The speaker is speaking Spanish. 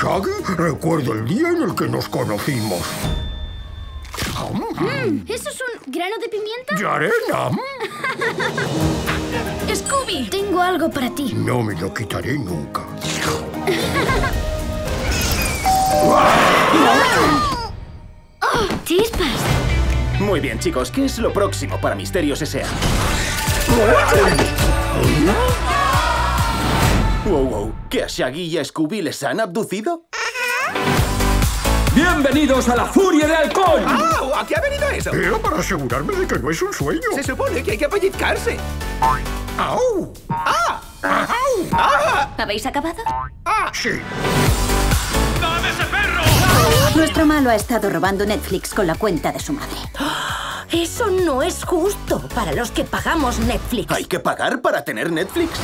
Shaggy recuerda el día en el que nos conocimos. ¿Eso es un grano de pimienta? ¡Yarena! ¡Scooby! Tengo algo para ti. No me lo quitaré nunca. ¡Oh, chispas! Muy bien, chicos. ¿Qué es lo próximo para Misterios S.A.? Wow. ¿Que a Shaggy y a Scooby les han abducido? ¡Bienvenidos a la furia de Halcón! ¡Au! ¿A qué ha venido eso? Pero para asegurarme de que no es un sueño. Se supone que hay que pellizcarse. ¡Au! ¡Ah! ¡Au! ¡Ah! ¿Habéis acabado? ¡Ah! ¡Sí! ¡Dame ese perro! Nuestro malo ha estado robando Netflix con la cuenta de su madre. Eso no es justo para los que pagamos Netflix. ¿Hay que pagar para tener Netflix?